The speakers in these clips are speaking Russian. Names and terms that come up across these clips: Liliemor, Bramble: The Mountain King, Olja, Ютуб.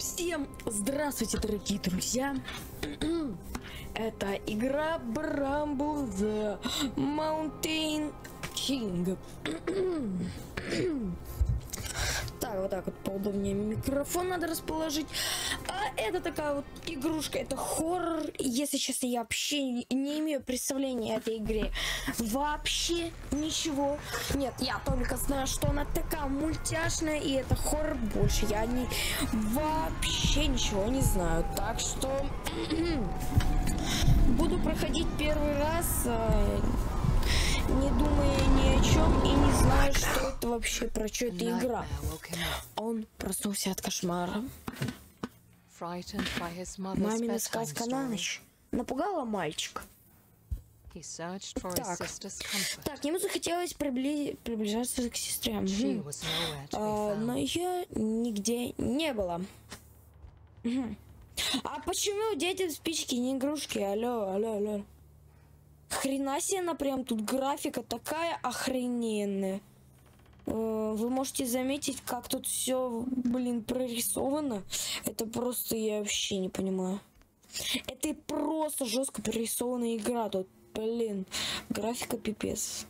Всем здравствуйте, дорогие друзья! Это игра Bramble: The Mountain King. Так, вот так вот поудобнее микрофон надо расположить. А это такая вот игрушка, это хоррор. Если честно, я вообще не имею представления о этой игре. Вообще ничего. Нет, я только знаю, что она такая мультяшная, и это хоррор больше. Я вообще ничего не знаю. Так что буду проходить первый раз, не думая ни о чем и не знаю, что это вообще, про что эта игра. Он проснулся от кошмара. Мамина сказка на ночь напугала мальчика. Так, ему захотелось приближаться к сестре. Но ее нигде не было. А почему детям спички не игрушки? Алло. Хрена себе, она прям тут графика такая охрененная. Вы можете заметить, как тут все, блин, прорисовано. Это просто, я вообще не понимаю. Это просто жестко прорисованная игра. Тут, блин, графика пипец.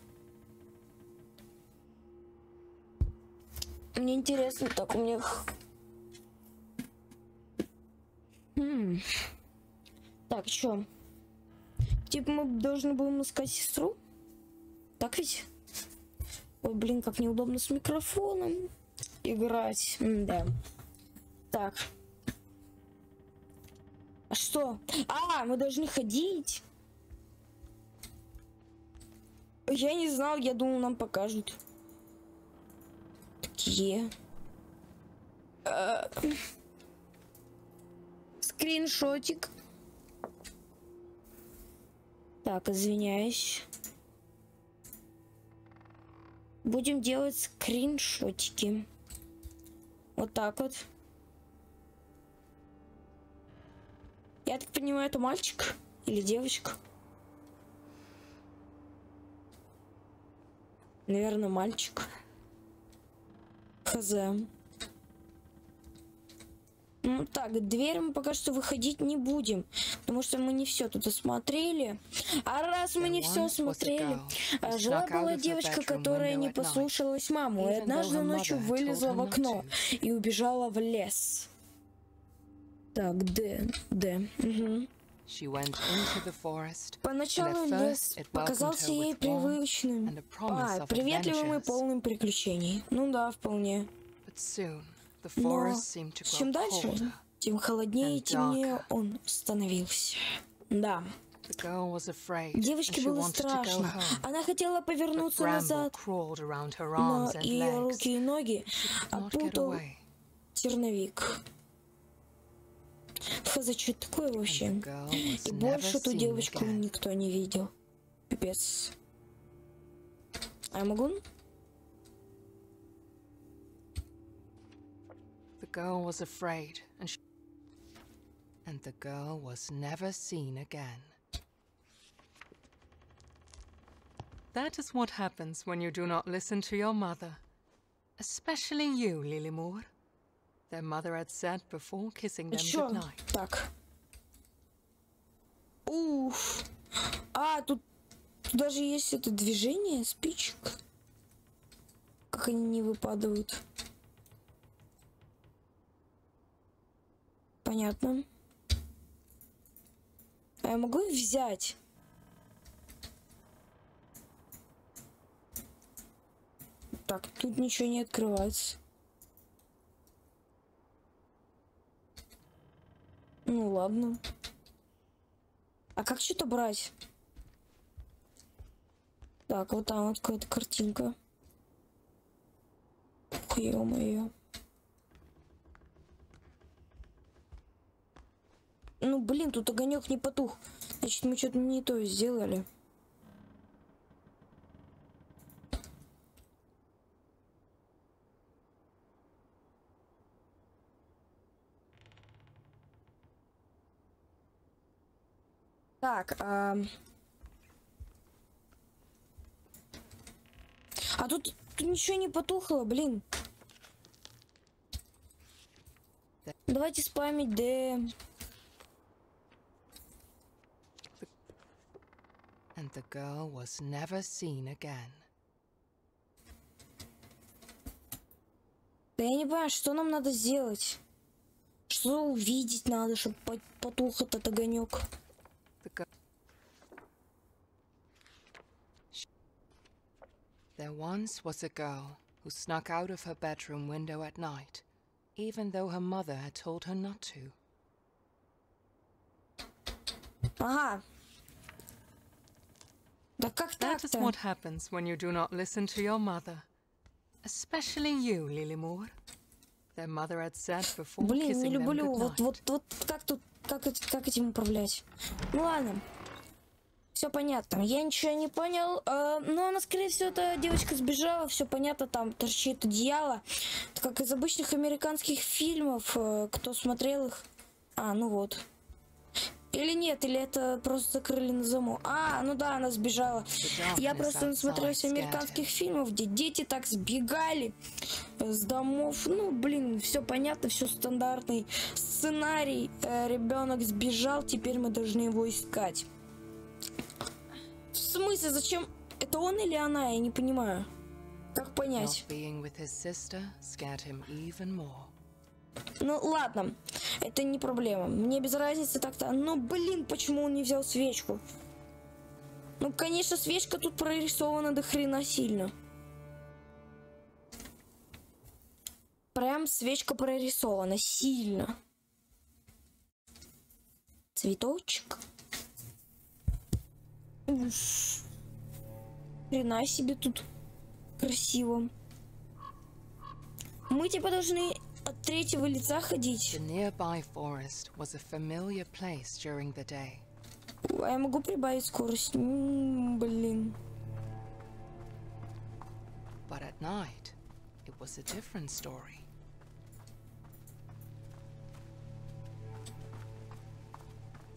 Мне интересно, так у меня... Так, чё? Типа мы должны будем искать сестру? Так ведь? Ой, блин, как неудобно с микрофоном играть. Да. Так. А что? А, мы должны ходить. Я не знал, я думал, нам покажут. Такие. Скриншотик. Так, извиняюсь. Будем делать скриншотики. Вот так вот. Я так понимаю, это мальчик или девочка? Наверное, мальчик. Хз. Ну так, дверь мы пока что выходить не будем, потому что мы не все тут осмотрели. А раз мы не все осмотрели, жила была девочка, которая не послушалась маму, и однажды ночью вылезла в окно и убежала в лес. Так, Д. Поначалу лес показался ей привычным, приветливым и полным приключений. Ну да, вполне. Но чем дальше, тем холоднее и темнее он становился. Да. Девочке было страшно. Она хотела повернуться назад, но ее руки и ноги опутал терновик. Хз, что это такое вообще? И больше эту девочку никто не видел. Пипец. А я могу? Girl was afraid, and the girl was never seen again. That is what happens when you do not listen to your mother, especially you, Liliemor. Their mother had said before kissing them goodnight. Так. Уф. А тут даже есть это движение спичек, как они не выпадают. Понятно. А я могу их взять? Так, тут ничего не открывается. Ну ладно. А как что-то брать? Так, вот там вот какая-то картинка. Ух, ё-моё. Ну, блин, тут огонек не потух. Значит, мы что-то не то сделали. Так, а тут ничего не потухло, блин. это. Давайте спамить ДМ. And the girl was never seen again. Да я не понимаю, что нам надо сделать? Что увидеть надо, чтобы потух этот огонек? There once was a girl who snuck out of her bedroom window at night, even though her mother had told her not to. Ага. Да как так-то? That is what happens when you do not listen to your mother. Especially you, Liliemor. Their mother had said before kissing them goodnight. Блин, не люблю. Вот как тут, как этим управлять? Ну ладно, все понятно. Я ничего не понял. Но она, скорее всего, эта девочка сбежала. Все понятно, там торчит одеяло, как из обычных американских фильмов. Кто смотрел их? А, ну вот. Или нет, или это просто закрыли на замок. А, ну да, она сбежала. Я просто насмотрелась американских фильмов, где дети так сбегали с домов. Ну, блин, все понятно, все стандартный сценарий. Ребенок сбежал, теперь мы должны его искать. В смысле, зачем? Это он или она? Я не понимаю. Как понять? Ну ладно, это не проблема. Мне без разницы так-то. Но блин, почему он не взял свечку? Ну конечно, свечка тут прорисована до хрена сильно. Прям свечка прорисована сильно. Цветочек. Уф. Хрена себе тут красиво. Мы типа должны от третьего лица ходить. Я могу прибавить скорость. Блин. But at night, it was a different story.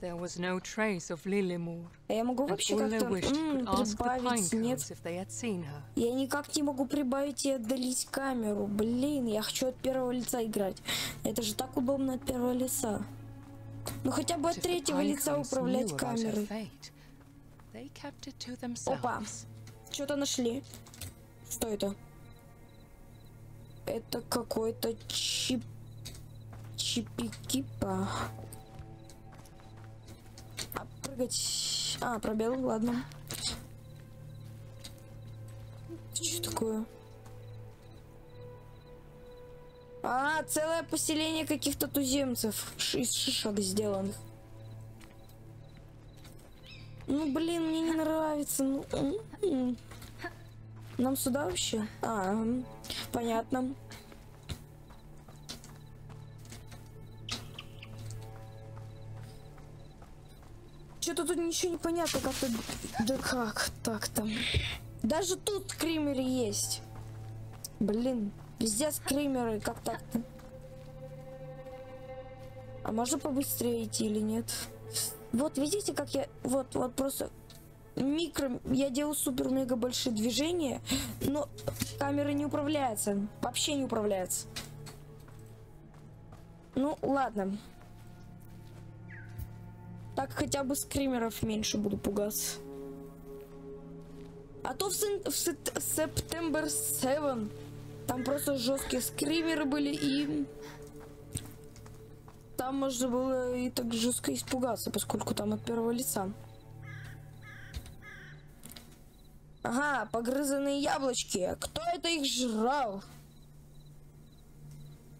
There was no trace of Liliemor. Я могу вообще как-то прибавить? Нет. Я никак не могу прибавить и отдалить камеру. Блин, я хочу от первого лица играть. Это же так удобно от первого лица. Ну хотя бы от третьего лица управлять камерой. Опа. Что-то нашли. Что это? Это какой-то чипикипа. А, пробел, ладно. Что такое? А, целое поселение каких-то туземцев из шишек сделанных. Ну, блин, мне не нравится. Ну, нам сюда вообще? А, понятно. Что-то тут ничего не понятно, как-то. Да как так там? Даже тут скримеры есть. Блин, везде скримеры, как так-то? А можно побыстрее идти или нет? Вот видите, как я. Вот просто микро. Я делаю супер-мега большие движения, но камера не управляется. Вообще не управляется. Ну, ладно. Так хотя бы скримеров меньше буду пугаться. А то в September 7 там просто жесткие скримеры были, и там можно было и так жестко испугаться, поскольку там от первого лица. Ага, погрызанные яблочки. Кто это их жрал?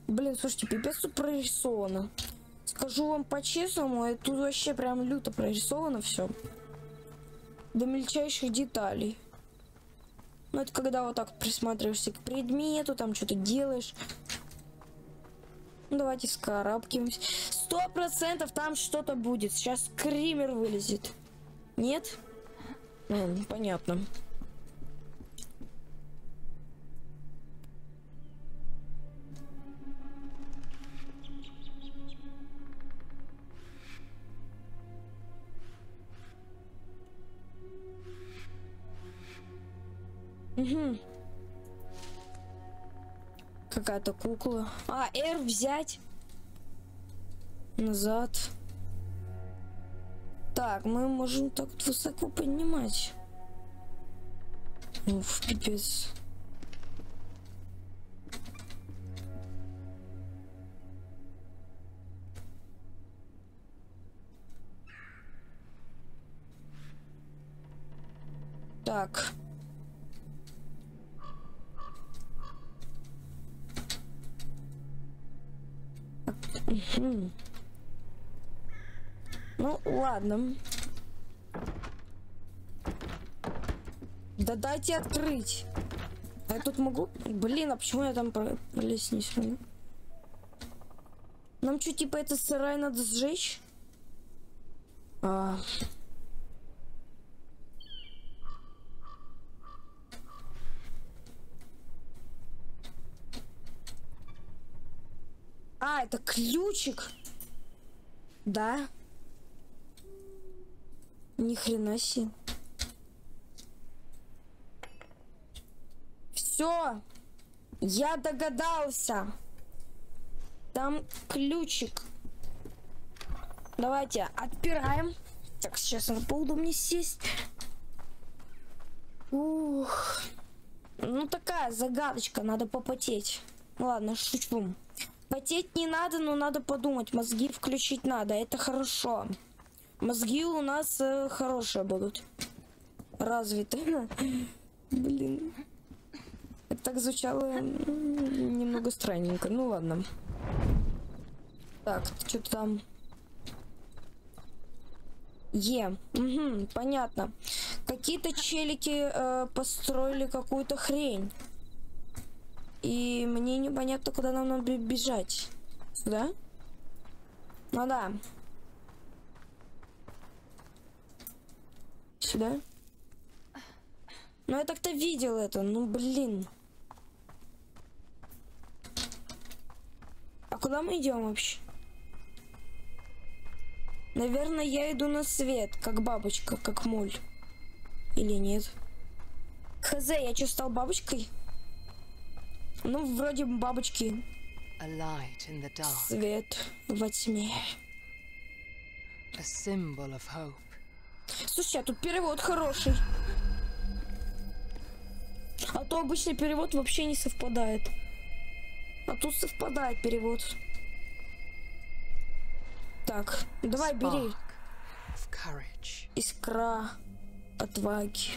Блин, слушайте, пипец тут прорисовано. Скажу вам по-честному, это тут вообще прям люто прорисовано все. До мельчайших деталей. Ну, это когда вот так присматриваешься к предмету, там что-то делаешь. Ну, давайте вскарабкиваемся. 100% там что-то будет. Сейчас скример вылезет. Нет? Понятно. Угу. Какая-то кукла. А, R взять. назад. Так, мы можем так вот высоко поднимать. Уф, пипец. Так. Угу. Ну, ладно. Да дайте открыть. Я тут могу... Блин, а почему я там пролезть не смогу? Нам что, типа, этот сарай надо сжечь? А... А, это ключик. Да. Ни хрена себе. Все. Я догадался. Там ключик. Давайте отпираем. Так, сейчас надо поудобнее сесть. Ух. Ну, такая загадочка. Надо попотеть. Ладно, шучу. Потеть не надо, но надо подумать. Мозги включить надо. Это хорошо. Мозги у нас хорошие будут. Развитые. Блин. Это так звучало немного странненько. Ну ладно. Так, что-то там. Е. Угу, понятно. Какие-то челики построили какую-то хрень. И мне непонятно, куда нам надо бежать. Сюда? Ну да. Сюда? Ну я так-то видел это. Ну блин. А куда мы идем вообще? Наверное, я иду на свет, как бабочка, как моль. Или нет? Хз, я что, стал бабочкой? Ну, вроде бабочки. Свет во тьме. Слушай, а тут перевод хороший. А то обычный перевод вообще не совпадает. А тут совпадает перевод. Так, давай, бери. Искра отваги.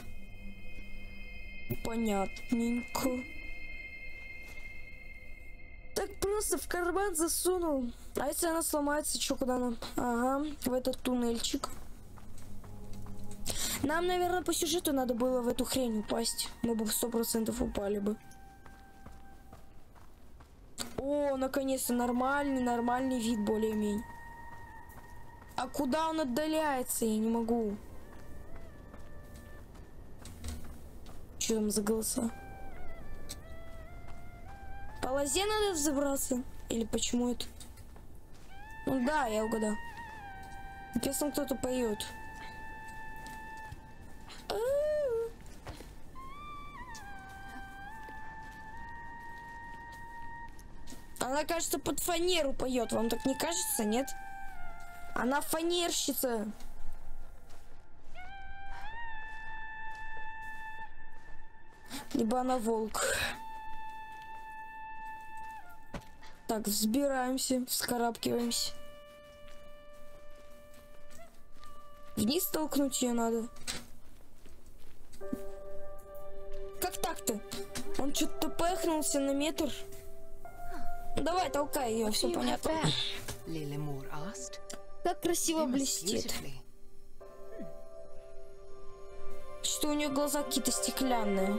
Понятненько. Так просто в карман засунул. А если она сломается, что, куда нам? Ага, в этот туннельчик. Нам, наверное, по сюжету надо было в эту хрень упасть. Мы бы 100% упали бы. О, наконец-то нормальный вид более-менее. А куда он отдаляется? Я не могу. Что там за голоса? По лозе надо взобраться? Или почему это? Ну да, я угадал. Сейчас там кто-то поет. Она, кажется, под фанеру поет. Вам так не кажется, нет? Она фанерщица. Либо она волк. Так, взбираемся, вскарабкиваемся. Вниз толкнуть ее надо. Как так-то? Он что-то пыхнулся на метр. Давай, толкай ее, все понятно. Как красиво блестит. Что у нее глаза какие-то стеклянные.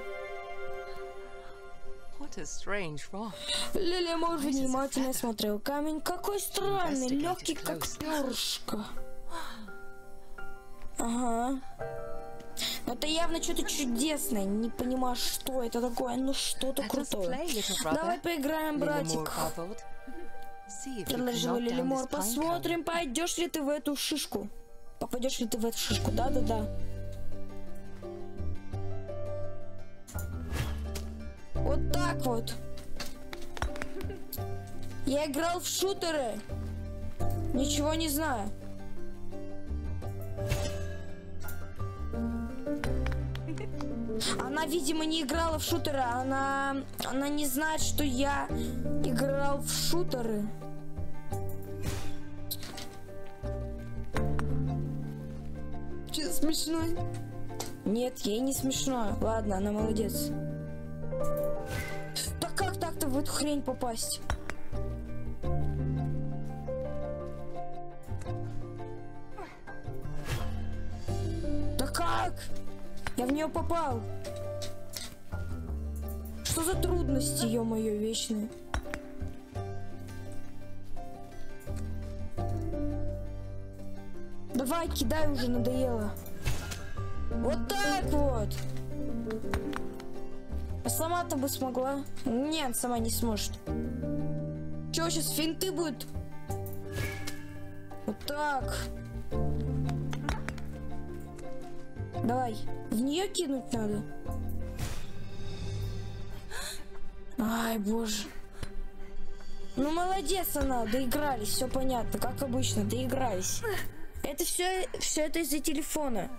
Лилимор внимательно смотрел камень. Какой странный, легкий, как перышко. Ага. Это явно что-то чудесное. Не понимаю, что это такое, но что-то крутое. Давай поиграем, братик. Предложил Лилимор. Посмотрим, пойдешь ли ты в эту шишку. Попадешь ли ты в эту шишку, да-да-да. Вот так вот. Я играл в шутеры. Ничего не знаю. Она, видимо, не играла в шутеры. Она не знает, что я играл в шутеры. Че, смешно? Нет, ей не смешно. Ладно, она молодец. Да как так-то в эту хрень попасть? Да как? Я в нее попал. Что за трудности, ё-моё, вечные? Давай, кидай уже, надоело. Вот так вот. А сама-то бы смогла. Нет, сама не сможет. Чё, сейчас финты будут? Вот так. Давай, в нее кинуть надо. Ай, боже. Ну, молодец она, доигрались, все понятно, как обычно, доигрались. Это все это из-за телефона.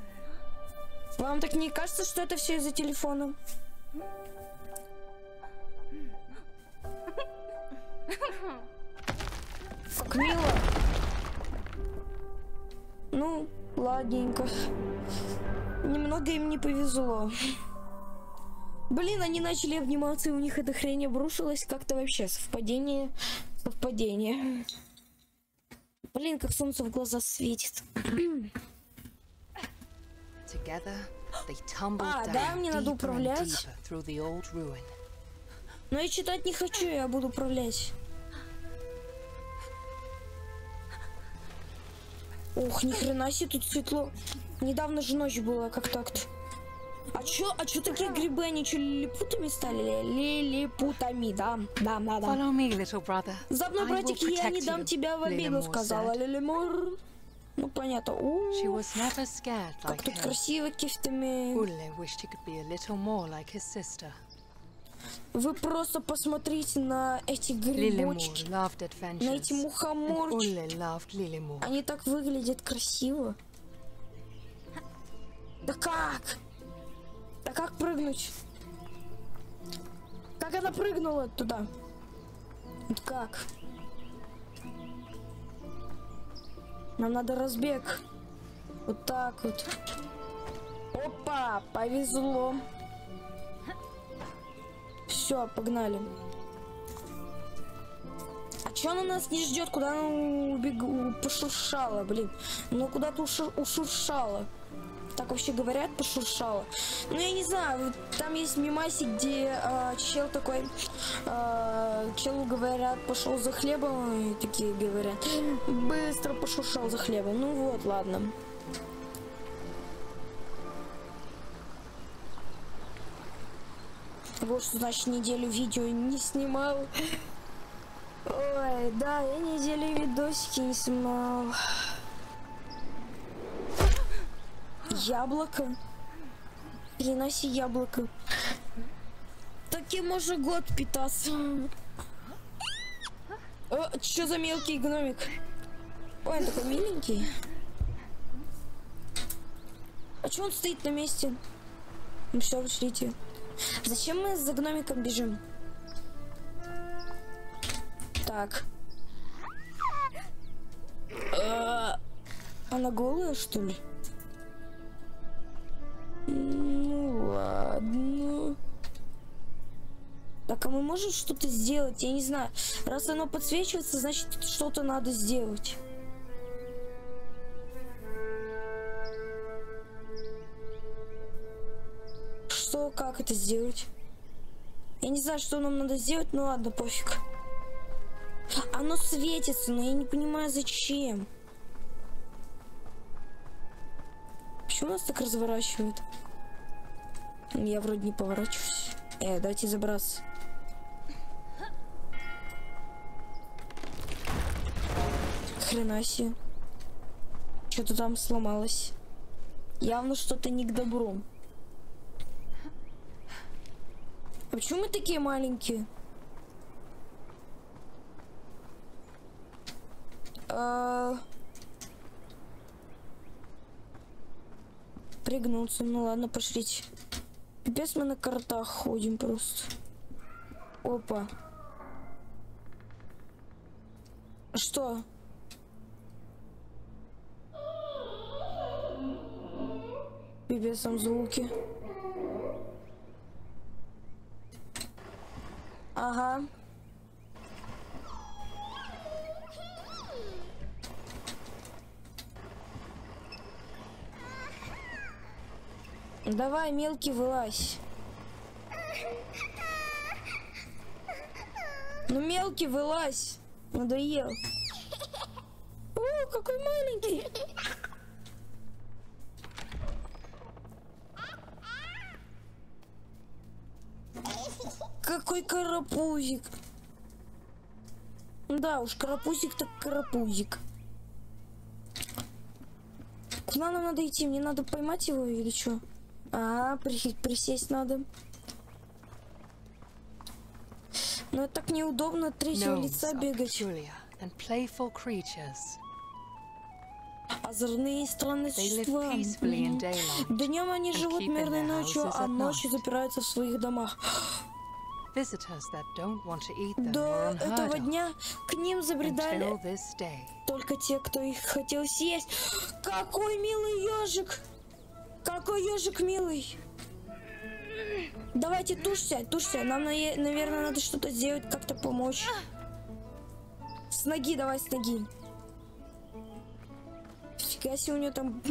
Вам так не кажется, что это все из-за телефона? Как мило. Ну, ладненько. Немного им не повезло. Блин, они начали обниматься, и у них эта хрень обрушилась. Как-то вообще совпадение. Совпадение. Блин, как солнце в глаза светит. А, да, мне надо управлять. Но я читать не хочу, я буду управлять. Ох, ни хрена себе тут светло. Недавно же ночь была, как так-то. А чё такие грибы, они чё, лилипутами стали? Лилипутами, да. За мной, братик, я не дам тебя в обиду, сказала Лилимор. Ну, понятно. Как тут красиво кифтами. Вы просто посмотрите на эти грибочки, на эти мухоморчики. Они так выглядят красиво. Да как? Да как прыгнуть? Как она прыгнула туда? Вот как? Нам надо разбег. Вот так вот. Опа, повезло. Все, погнали. А чё она нас не ждет? Куда она пошуршала, блин? Ну куда-то ушуршала. Так вообще говорят, пошуршала. Ну я не знаю, там есть мемасик, где чел такой, челу говорят, пошел за хлебом, и такие говорят, быстро пошуршал за хлебом. Ну вот, ладно. Вот что значит неделю видео не снимал. Ой, да, я неделю видосики не снимал. Яблоко. Переноси яблоко. Таким уже год питаться. О, что за мелкий гномик? Ой, он такой миленький. А что он стоит на месте? Ну все, ушлите. Зачем мы за гномиком бежим? Так. Она голая, что ли? Ну ладно. Так, а мы можем что-то сделать? Я не знаю. Раз оно подсвечивается, значит, что-то надо сделать. Что, как это сделать? Я не знаю, что нам надо сделать, но ладно, пофиг. Оно светится, но я не понимаю, зачем. Почему нас так разворачивают? Я вроде не поворачиваюсь. Давайте забраться. Хрена себе. Что-то там сломалось. Явно что-то не к добру. А почему мы такие маленькие? Пригнуться. Ну ладно, пошлите. Пипец, мы на картах ходим просто. Опа. Что? Пипец, там звуки. Ага. Давай, мелкий, вылазь. Ну, мелкий, вылазь. Надоел. О, какой маленький. Какой карапузик. Да уж, карапузик так карапузик. Куда нам надо идти? Мне надо поймать его или что? А, присесть надо. Но это так неудобно от третьего лица бегать. Озорные странные существа. Днем они живут мирной ночью, а ночью запираются в своих домах. До этого дня к ним забредали только те, кто их хотел съесть. Какой милый ежик! Какой ежик милый! Давайте тушься, тушься. Нам, наверное, надо что-то сделать, как-то помочь. С ноги, давай с ноги. Фига себе, у нее там...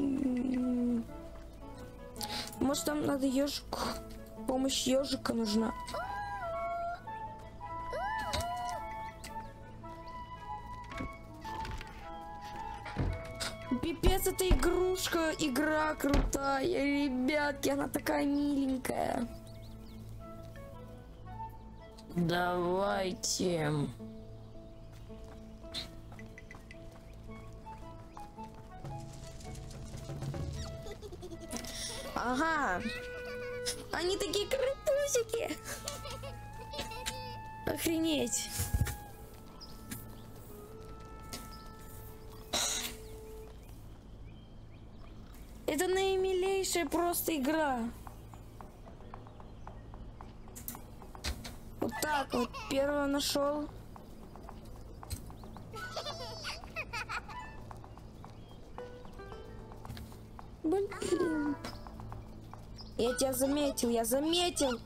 Может, там надо ежику... Помощь ежика нужна. Пипец, это игрушка, игра крутая, ребятки, она такая миленькая. Давайте. Ага. Они такие крутузики. Охренеть. Это наимилейшая просто игра. Вот так вот. Первого нашел. Блин. Я тебя заметил, я заметил.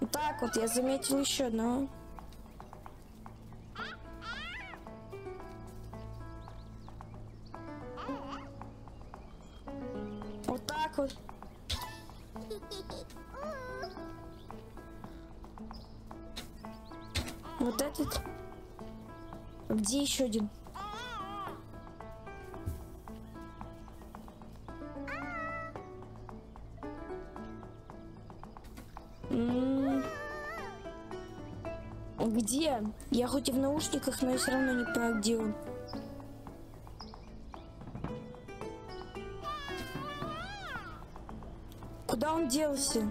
Вот так вот, я заметил еще одного. Вот этот. Где еще один? Где? Я хоть и в наушниках, но я все равно не понимаю, где он. Куда он делся?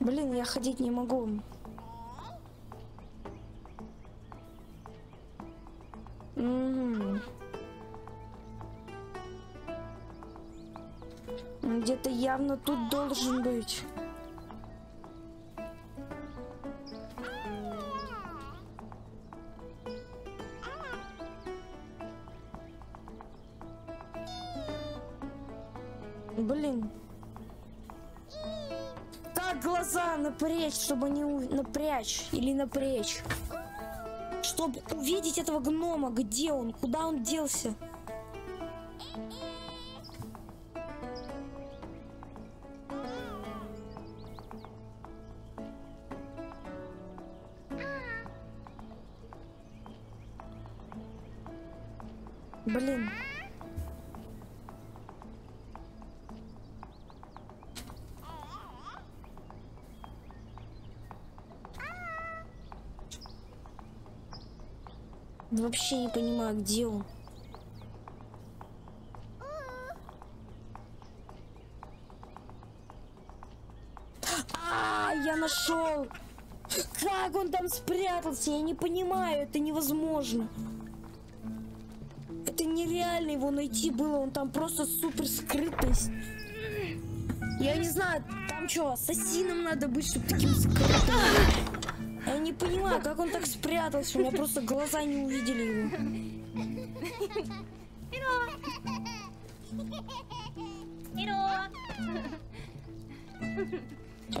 Блин, я ходить не могу. Где-то явно тут должен быть. Блин. Так, глаза напрячь, чтобы не напрячь или напрячь. Чтобы увидеть этого гнома, где он, куда он делся. Блин. Вообще не понимаю, где он. А, я нашел! Как он там спрятался? Я не понимаю, это невозможно. Это нереально его найти было, он там просто супер скрытность. Я не знаю, там что, ассасином надо быть, чтобы таким скрытым. Я не понимаю, как он так спрятался, у меня просто глаза не увидели его.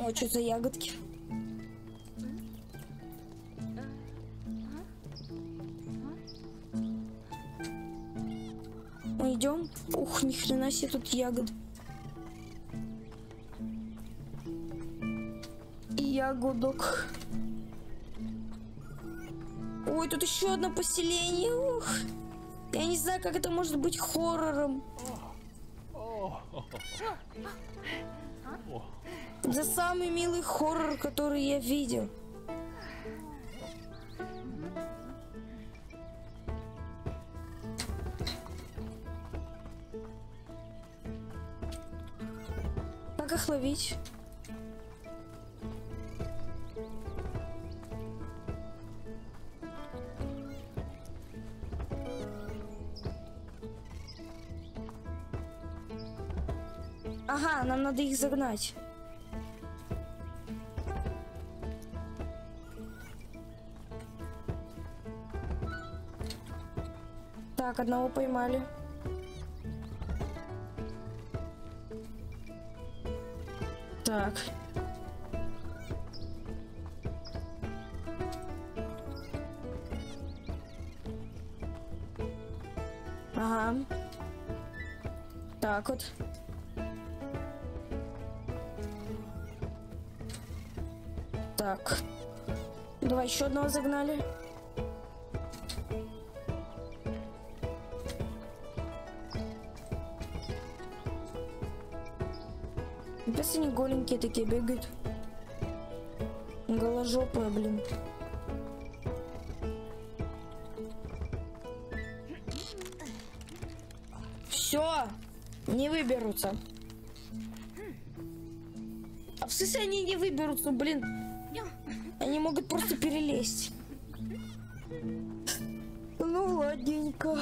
О, что за ягодки? Мы идем. Ух, ни хрена себе тут ягод. Ягодок. Ой, тут еще одно поселение. Ух. Я не знаю, как это может быть хоррором. Это самый милый хоррор, который я видел. Как их ловить? Ага, нам надо их загнать. Так, одного поймали. Так. Ага. Так вот. Так. Давай еще одного загнали. Пес, они голенькие такие бегают. Голожопые, блин. Все, не выберутся. А в смысле они не выберутся, блин. Они могут просто перелезть. Ну ладненько.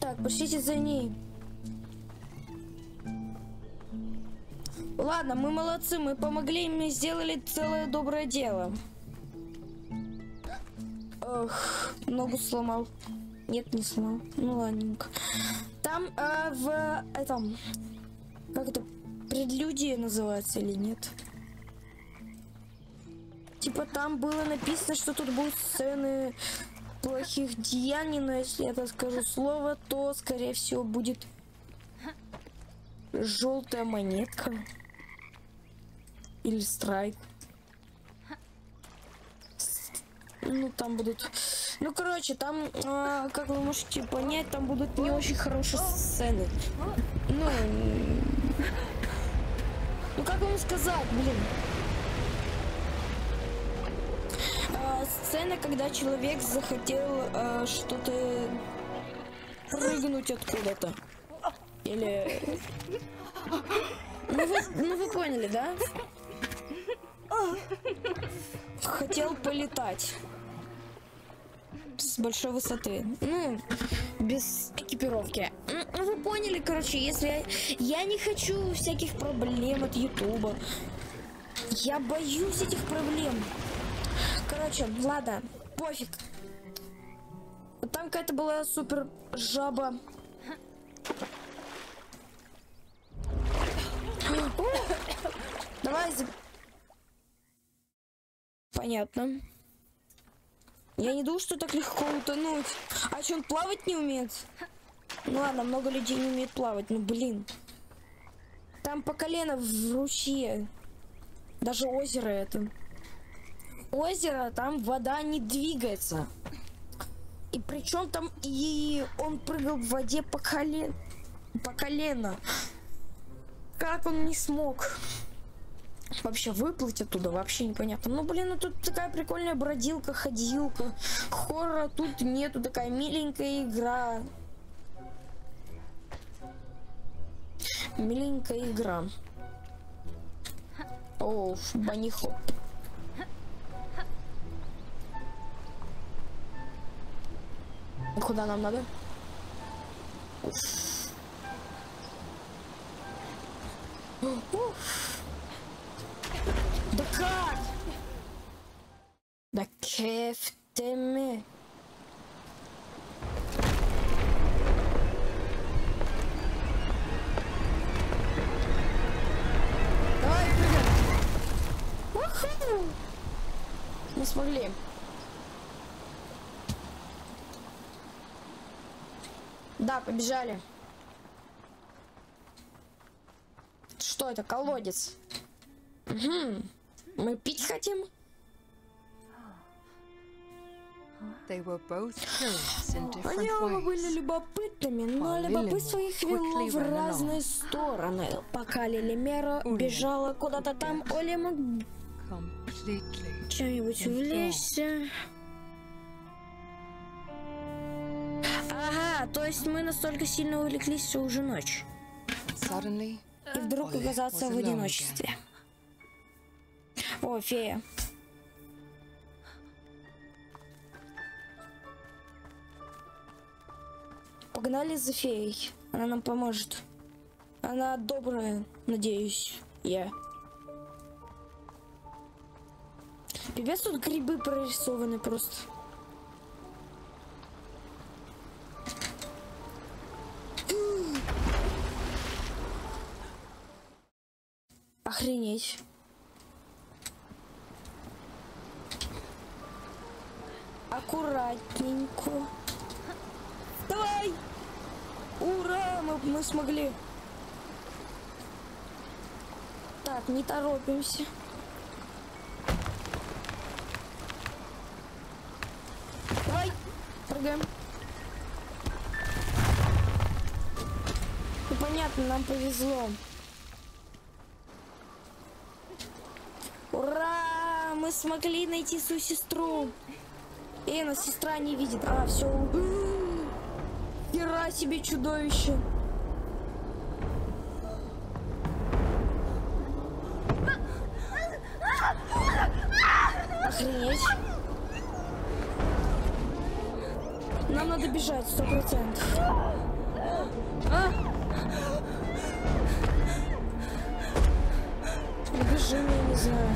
Так, пошлите за ней. Ладно, мы молодцы, мы помогли им и сделали целое доброе дело. Ох, ногу сломал. Нет, не сломал. Ну ладненько. Там в этом... Как это? Предлюдие называется или нет? Типа там было написано, что тут будут сцены плохих деяний, но если я так скажу слово, то скорее всего будет желтая монетка. Или страйк. Ну, там будут... Ну, короче, там, как вы можете понять, там будут не очень хорошие сцены. Ну как вам сказать, блин? Сцена, когда человек захотел что-то... прыгнуть откуда-то. Или... Ну вы поняли, да? Хотел полетать с большой высоты, ну без экипировки. Ну, вы поняли, короче, если я не хочу всяких проблем от Ютуба, я боюсь этих проблем. Короче, ладно, пофиг. Там какая-то была супер жаба. Давай. Понятно. Я не думал, что так легко утонуть. А что, он плавать не умеет? Ну ладно, много людей не умеет плавать. Ну блин. Там по колено в ручье. Даже озеро это. Озеро, там вода не двигается. И причем там и он прыгал в воде по колено. Как он не смог? вообще выплыть оттуда, вообще непонятно. Ну, блин, ну тут такая прикольная бродилка, ходилка. Хоррора тут нету, такая миленькая игра. Миленькая игра. О, банихо. Куда нам надо? Уф. Уф. Да как? Да кефтеме. Давай, прыгай. Мы смогли. Да, побежали. Что это? Колодец. Угу. Мы пить хотим? Они оба были любопытными, но любопытство их вело в разные стороны. Пока Лилимера бежала куда-то там, Оля мог чем-нибудь увлечься. Ага, то есть мы настолько сильно увлеклись, что уже ночь. И вдруг оказаться в одиночестве. О, фея. Погнали за феей. Она нам поможет. Она добрая, надеюсь. Я. Пипец, тут грибы прорисованы просто. Охренеть. Аккуратненько. Давай! Ура! Мы смогли. Так, не торопимся. Давай! Прыгаем. Ну понятно, нам повезло. Ура! Мы смогли найти свою сестру. И нас сестра не видит. А, все. Хера себе чудовище. Охренеть. Нам надо бежать 100%. А? Бежим, я не знаю.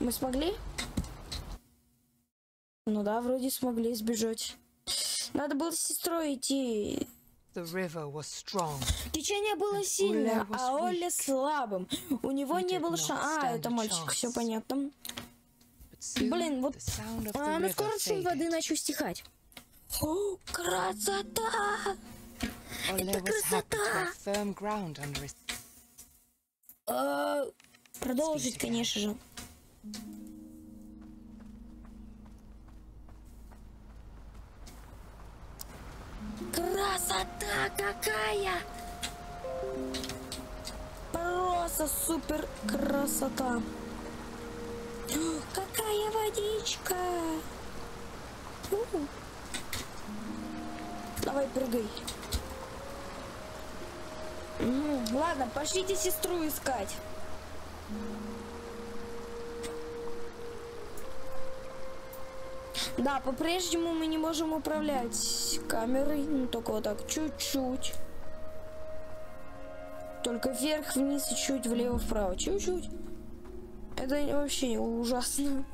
Мы смогли? Ну да, вроде смогли сбежать. Надо было с сестрой идти. Течение было сильное, а Оля слабым. У него не было шанса. А, это мальчик, все понятно. Блин, вот... ну скоро шум воды начал стихать. О, красота! Это красота! Продолжить, конечно же. Красота какая! Просто супер красота! Какая водичка! Давай прыгай. Ладно, пошлите сестру искать. Да, по-прежнему мы не можем управлять камерой, ну только вот так, чуть-чуть. Только вверх, вниз и чуть влево-вправо, чуть-чуть. Это вообще ужасно.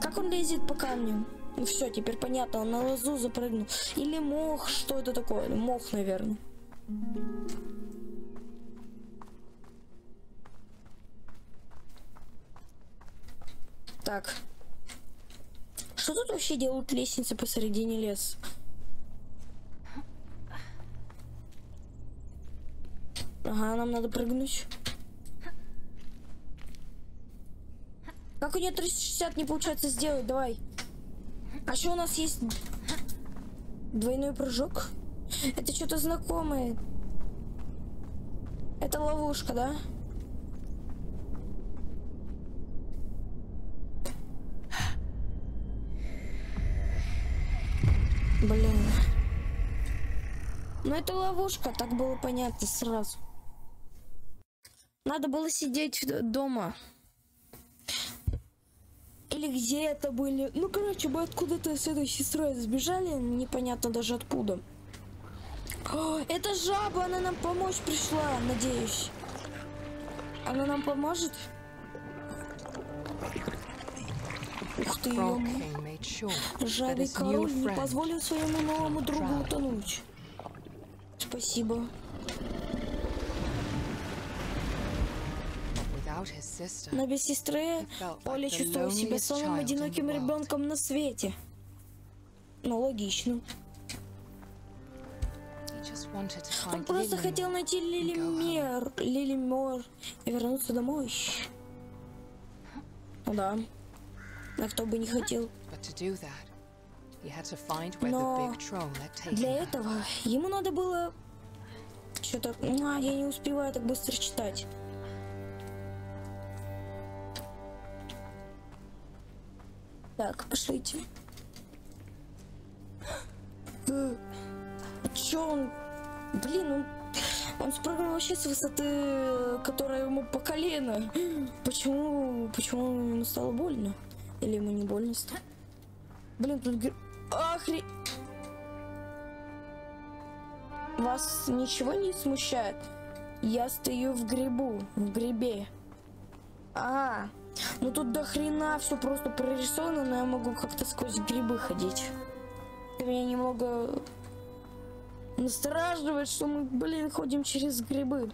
Как он лезет по камню? Ну все, теперь понятно, он на лозу запрыгнул. Или мох, что это такое? Мох, наверное. Так. Что тут вообще делают лестницы посередине леса? Ага, нам надо прыгнуть. Как у нее 360 не получается сделать? Давай. А что у нас есть? Двойной прыжок? Это что-то знакомое. Это ловушка, да? Блин. Но это ловушка, так было понятно сразу. Надо было сидеть дома. Или где это были? Ну, короче, мы откуда-то с этой сестрой сбежали, непонятно даже откуда. О, это жаба, она нам помочь пришла, надеюсь. Она нам поможет? Ух ты, Жабий король не позволил своему новому другу утонуть. Спасибо. Но без сестры Оля чувствовала себя самым одиноким ребенком на свете. Ну, логично. Он просто хотел найти Лилимор и вернуться домой. Ну да. А кто бы не хотел. Но для этого ему надо было... Что-то... А, я не успеваю так быстро читать. Так, пошлите. Чё он... Блин, он спрыгнул вообще с высоты, которая ему по колено. Почему ему стало больно? Или ему не больно стало? Блин, тут... Охренеть! Вас ничего не смущает? Я стою в грибе. А-а-а. Ну тут до хрена все просто прорисовано, но я могу как-то сквозь грибы ходить. Это меня немного настораживает, что мы, блин, ходим через грибы.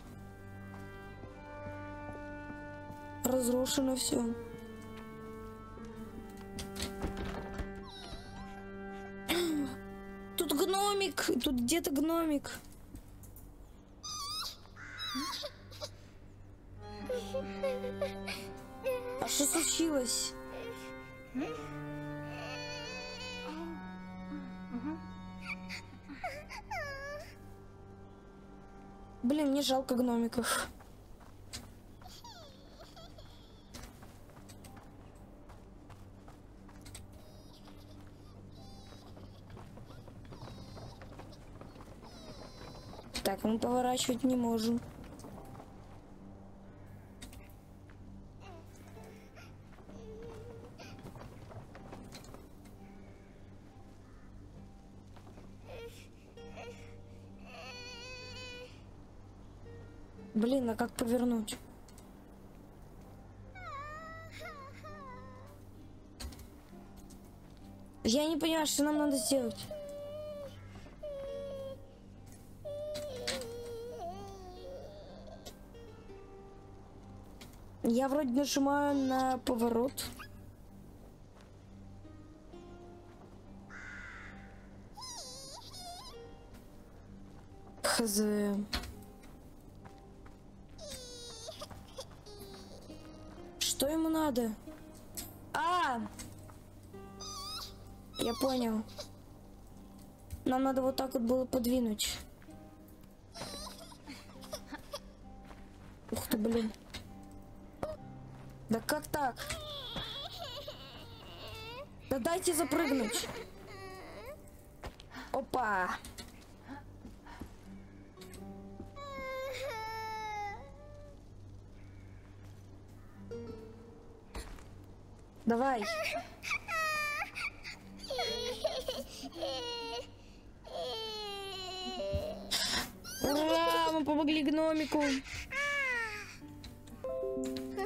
Разрушено все. Тут гномик, тут где-то гномик. А что случилось? Блин, мне жалко гномиков. Так, мы поворачивать не можем. Блин, а как повернуть? Я не понимаю, что нам надо сделать. Я вроде нажимаю на поворот. Хз. Что ему надо? А! Я понял. Нам надо вот так вот было подвинуть. Ух ты, блин. Да как так? Да дайте запрыгнуть. Опа! Давай. Ура, мы помогли гномику.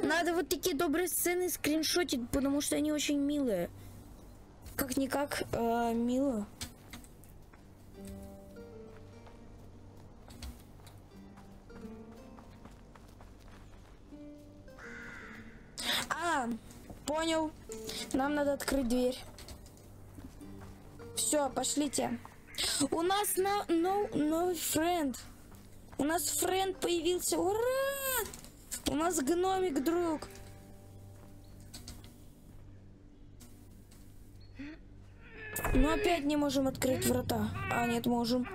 Надо вот такие добрые сцены скриншотить, потому что они очень милые. Как-никак мило. А! Понял. Нам надо открыть дверь. Все, пошлите. У нас новый френд. У нас френд появился. Ура! У нас гномик друг. Но опять не можем открыть врата. А, нет, можем.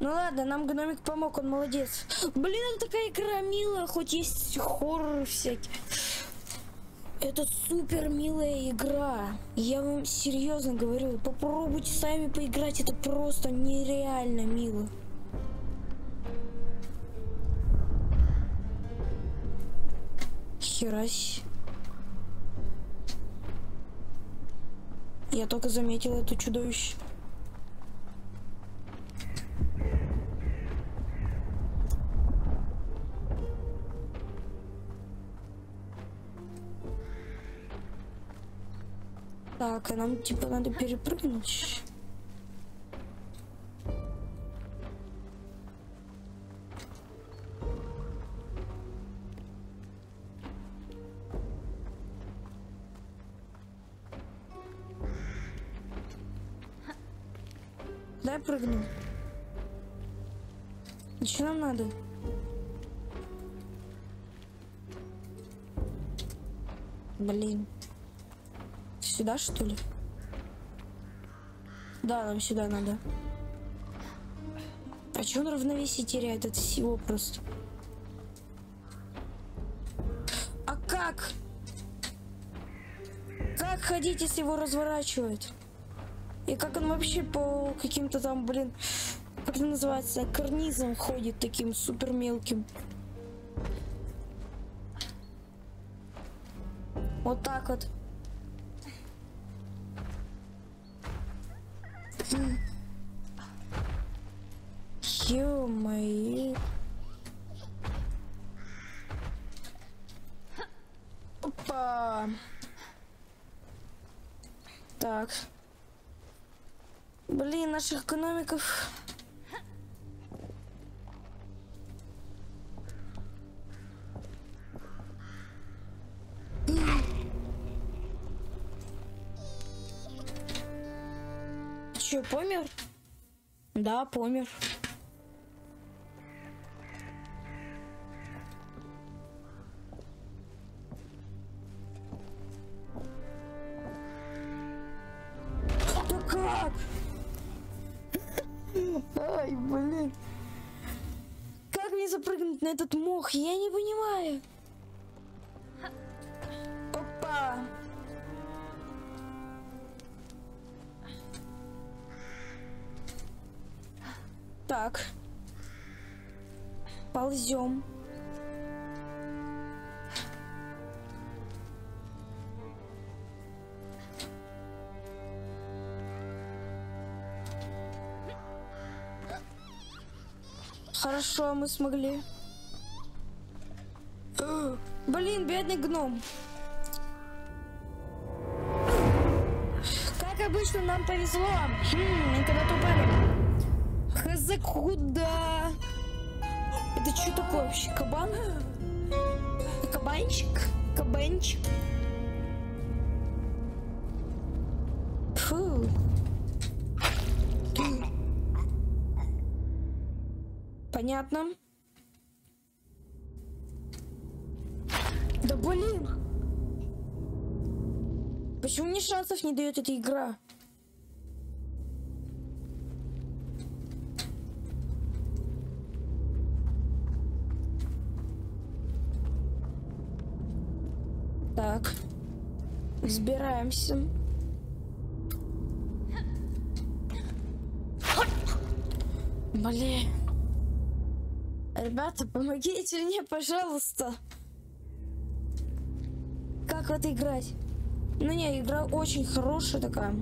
Ну ладно, нам гномик помог, он молодец. Блин, это такая игра милая, хоть есть хоррор всякий. Это супер милая игра. Я вам серьезно говорю, попробуйте сами поиграть, это просто нереально мило. Херась. Я только заметила это чудовище. Так, а нам типа надо перепрыгнуть. Дай прыгну. Что нам надо? Блин. Сюда, что ли? Да, нам сюда надо. А чё он равновесие теряет от всего просто? А как? Как ходить, если его разворачивают? И как он вообще по каким-то там, блин, как это называется, карнизом ходит таким супер мелким? Вот так вот. Ё-моё. Опа. Так. Блин, наших экономиков. Чё, помер? Да, помер. Ай, блин. Как мне запрыгнуть на этот мох? Я не понимаю. Опа. Так. Ползем. Хорошо, мы смогли. Блин, бедный гном. Как обычно, нам повезло. Мы когда-то упали. Хз, куда? Это что такое вообще? Кабан? Кабанчик? Кабанчик? Фу. Понятно. Да блин! Почему мне шансов не дает эта игра? Так. Взбираемся. Блин. Ребята, помогите мне, пожалуйста. Как в это играть? Ну не, игра очень хорошая такая.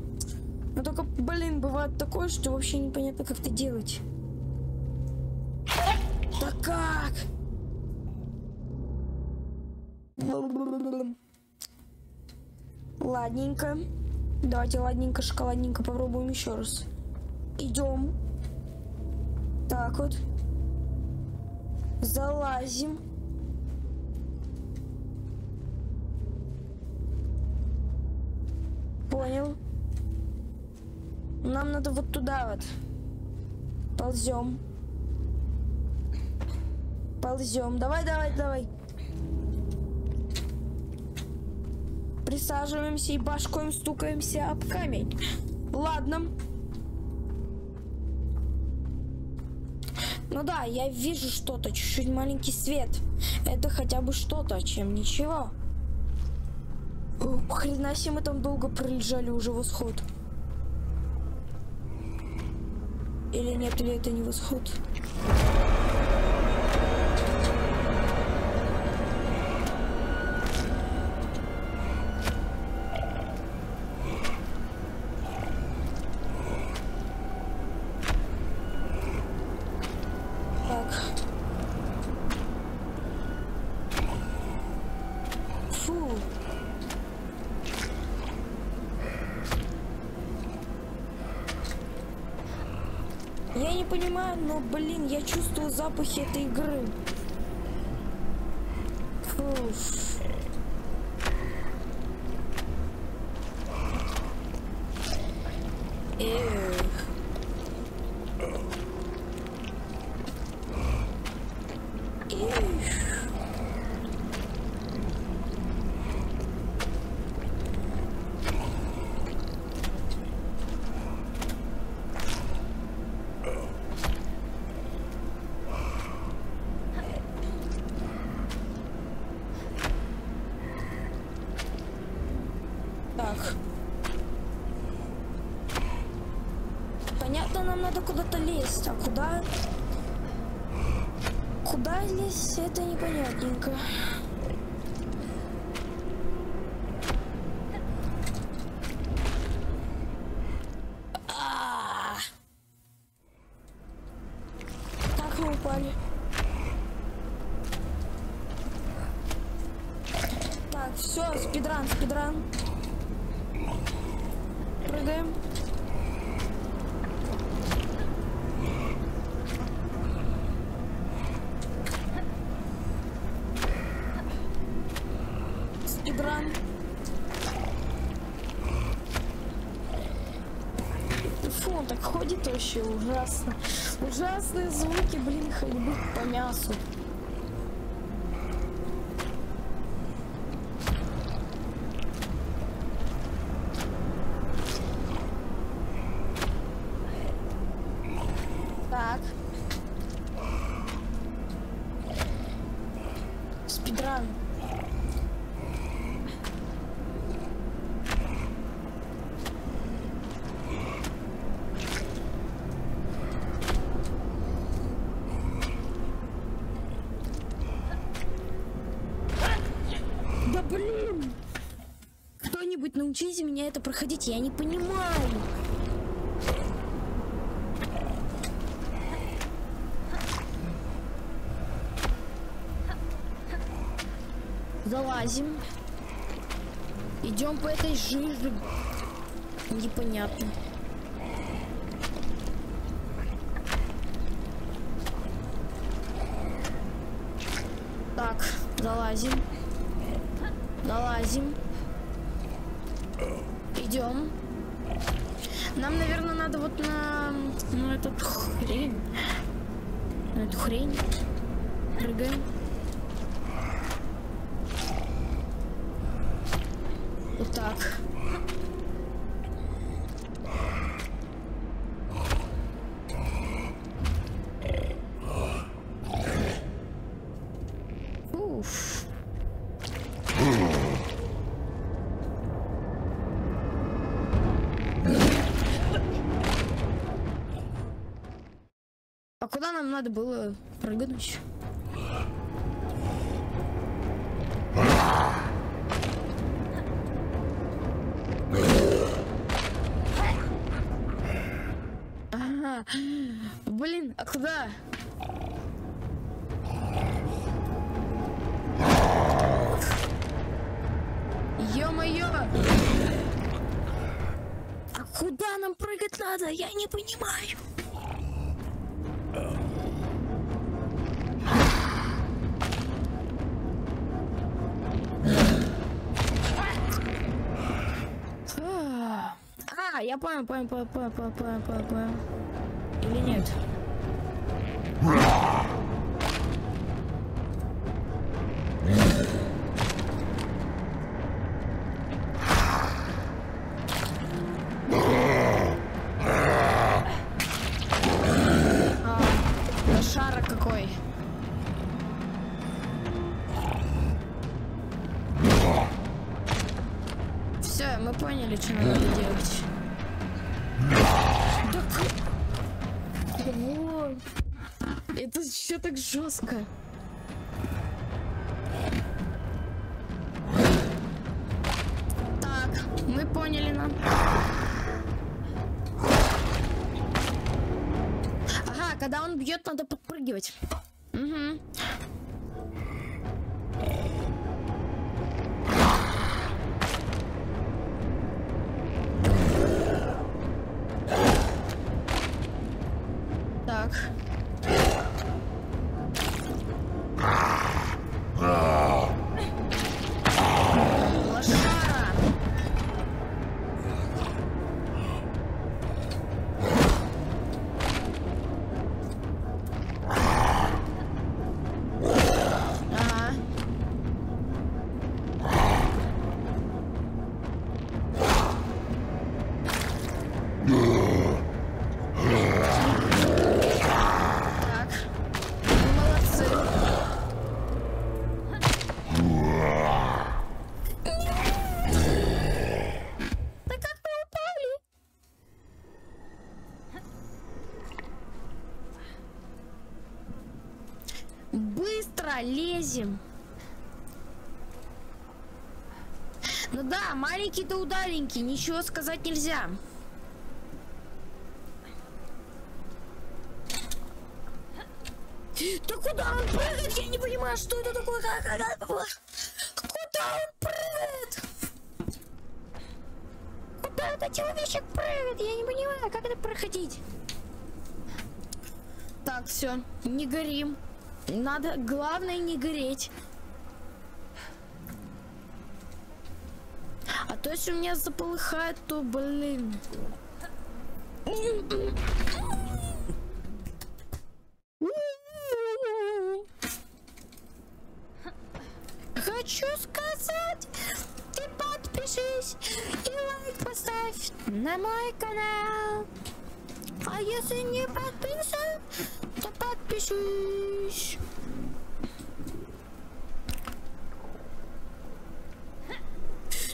Но только, блин, бывает такое, что вообще непонятно, как это делать. Да как? Ладненько. Давайте ладненько, шоколадненько попробуем еще раз. Идем. Так вот. Залазим. Понял. Нам надо вот туда вот. Ползем. Ползем. Давай, давай, давай. присаживаемся и башком стукаемся об камень. Ладно. Ну да, я вижу что-то, чуть-чуть маленький свет. Это хотя бы что-то, чем ничего. Хрена себе, мы там долго пролежали уже восход. Или нет, или это не восход? Понимаю, но, блин, я чувствую запахи этой игры. Фуф. Понятно, нам надо куда-то лезть, а куда? Куда лезть, это непонятненько. Так мы упали. Так, все, спидран, спидран. Прыгаем. Спидран. Фу, он так ходит вообще ужасно. Ужасные звуки, блин, ходьбы по мясу. Научите меня это проходить, я не понимаю. Залазим. Идем по этой жиже. Непонятно. Так, залазим. Залазим. Идем. Нам, наверное, надо вот на этот хрень. На эту хрень. Прыгаем. Вот так. А куда нам надо было прыгнуть? Ага. Блин, а куда? Ё-моё! А куда нам прыгать надо? Я не понимаю. Я понял. Или нет? знаю, что надо делать. Так... Во! Это еще так жестко. Так, мы поняли нам. Ага, когда он бьет, надо подпрыгивать. Угу. Лезем. Ну да, маленький-то удаленький, ничего сказать нельзя. Да куда он прыгает? Я не понимаю, что это такое. Куда он прыгает? Куда этот человечек прыгает? Я не понимаю, как это проходить. Так, все, не горим. Надо, главное, не гореть. А то, если у меня заполыхает, то, блин. Хочу сказать, ты подпишись и лайк поставь на мой канал. А если не подписан, то подпишись.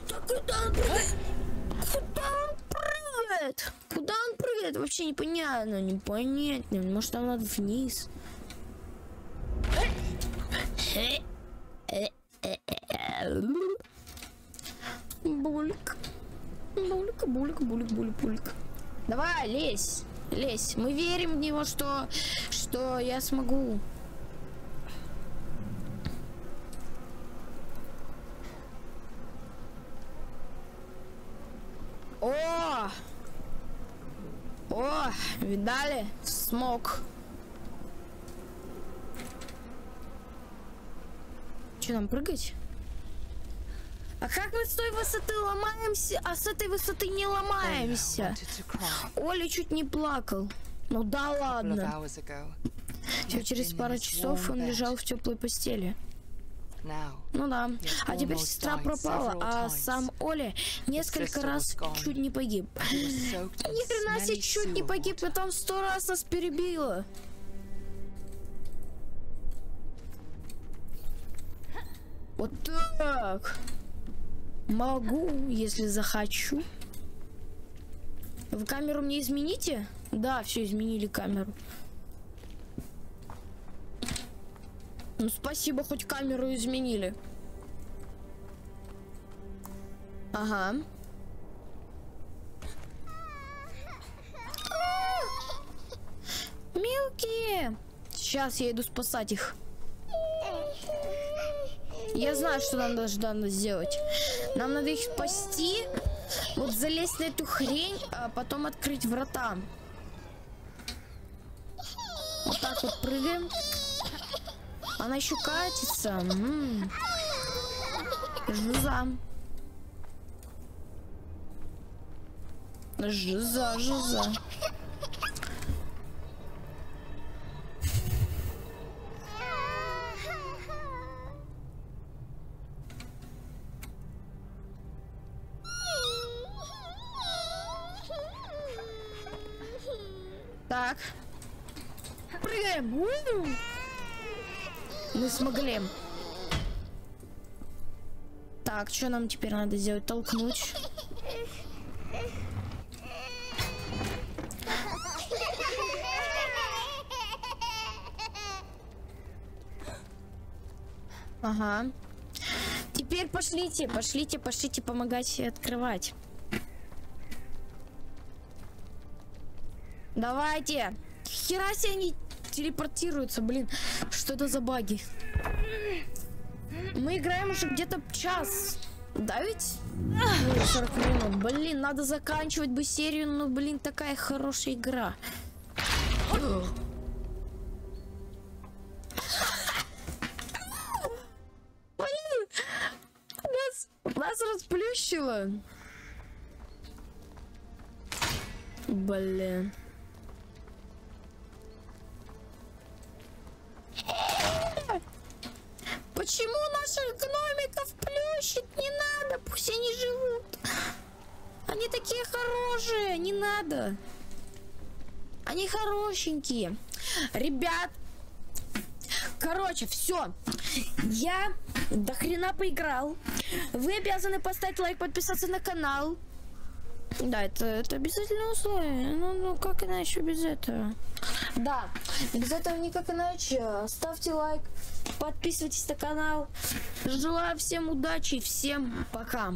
Да куда он прыгает? Куда он прыгает? Куда он прыгает? Вообще непонятно, непонятно. Может, там надо вниз? Бульк. Бульк, бульк, бульк, бульк, бульк. Давай, лезь. Лезь. Мы верим в него, что я смогу. О! О! Видали? Смог. Че, нам прыгать? А как мы с той высоты ломаемся, а с этой высоты не ломаемся? Оля чуть не плакал. Ну да ладно. Все, через пару часов он лежал в теплой постели. Ну да. А теперь сестра пропала, а сам Оля несколько раз чуть не погиб. Ни хрена себе, чуть не погиб, но там 100 раз нас перебило. Вот так. Могу, если захочу. Вы камеру мне измените? Да, все, изменили камеру. Ну, спасибо, хоть камеру изменили. Ага. Милки! Сейчас я иду спасать их. Я знаю, что нам надо сделать. Нам надо их спасти, вот залезть на эту хрень, а потом открыть врата. Вот так вот прыгаем. Она еще катится. Жиза. Жиза, жиза. Так. Прыгаем. Мы смогли. Так, что нам теперь надо сделать? Толкнуть. Ага. Теперь пошлите помогать открывать. Давайте. Хера себе они телепортируются, блин. Что это за баги? Мы играем уже где-то час. Да ведь? 40 минут. Блин, надо заканчивать бы серию, но, блин, такая хорошая игра. Нас расплющило. Блин. Почему наших гномиков плющит? Не надо, пусть они живут. Они такие хорошие, не надо. Они хорошенькие. Ребят, короче, все. Я до хрена поиграл. Вы обязаны поставить лайк, подписаться на канал. Да, это обязательное условие. Ну как иначе без этого? Да, без этого никак иначе. Ставьте лайк, подписывайтесь на канал. Желаю всем удачи, всем пока.